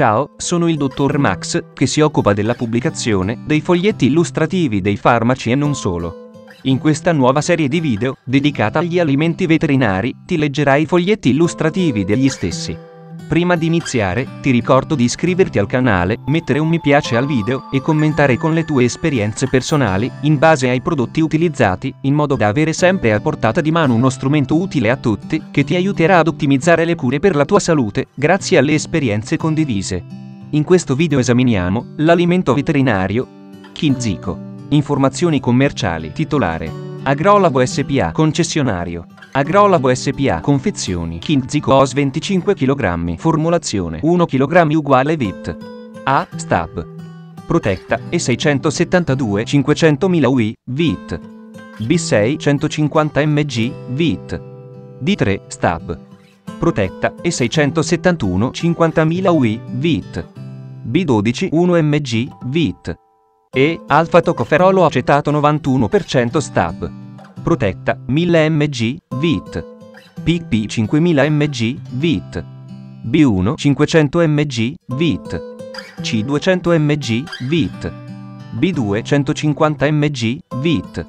Ciao, sono il dottor Max, che si occupa della pubblicazione dei foglietti illustrativi dei farmaci e non solo. In questa nuova serie di video, dedicata agli alimenti veterinari, ti leggerai i foglietti illustrativi degli stessi. Prima di iniziare, ti ricordo di iscriverti al canale, mettere un mi piace al video e commentare con le tue esperienze personali, in base ai prodotti utilizzati, in modo da avere sempre a portata di mano uno strumento utile a tutti, che ti aiuterà ad ottimizzare le cure per la tua salute, grazie alle esperienze condivise. In questo video esaminiamo l'alimento veterinario King Zico. Informazioni commerciali. Titolare: Agrolabo SPA. Concessionario: Agrolabo SPA. Confezioni: King Zico OS 25 kg. Formulazione: 1 kg uguale VIT A, Stab Protetta E 672 500.000 UI, VIT B 650 mg, VIT D3, Stab Protetta E 671 50.000 UI, VIT B12 1 mg, VIT E, alfa tocoferolo acetato 91% Stab Protetta 1000 mg, VIT PP 5000 mg, VIT B1 500 mg, VIT C 200 mg, VIT B2 150 mg, VIT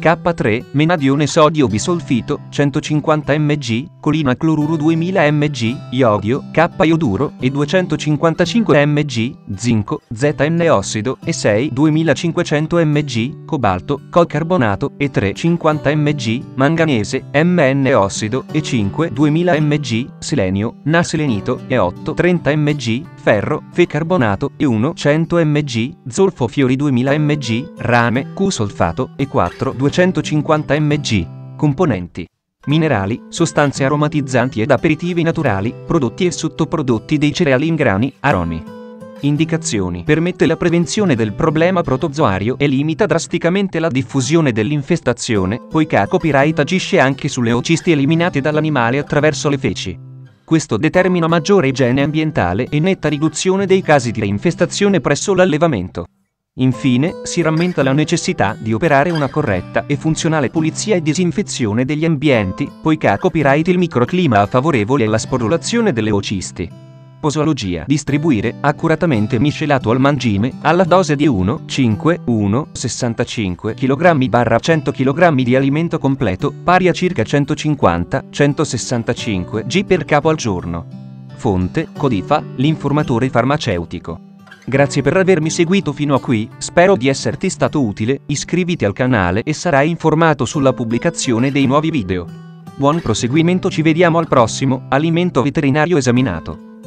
K3 menadione sodio bisolfito 150 mg, colina cloruro 2000 mg, iodio, K ioduro e 255 mg, zinco, Zn ossido e 6 2500 mg, cobalto, cocarbonato e 3 50 mg, manganese, Mn ossido e 5 2000 mg, selenio, naselenito e 8 30 mg, ferro, Fe carbonato e 1 100 mg, zolfofiori 2000 mg, rame, Cu solfato e 4 250 mg. Componenti: minerali, sostanze aromatizzanti ed aperitivi naturali, prodotti e sottoprodotti dei cereali in grani, aromi. Indicazioni: permette la prevenzione del problema protozoario e limita drasticamente la diffusione dell'infestazione, poiché a copyright agisce anche sulle ocisti eliminate dall'animale attraverso le feci. Questo determina maggiore igiene ambientale e netta riduzione dei casi di reinfestazione presso l'allevamento. Infine, si rammenta la necessità di operare una corretta e funzionale pulizia e disinfezione degli ambienti, poiché a copyright il microclima è favorevole alla sporulazione delle ocisti. Posologia: distribuire accuratamente miscelato al mangime, alla dose di 1,5,1,65 kg/100 kg di alimento completo, pari a circa 150-165 g per capo al giorno. Fonte: Codifa, l'informatore farmaceutico. Grazie per avermi seguito fino a qui, spero di esserti stato utile, iscriviti al canale e sarai informato sulla pubblicazione dei nuovi video. Buon proseguimento, ci vediamo al prossimo alimento veterinario esaminato.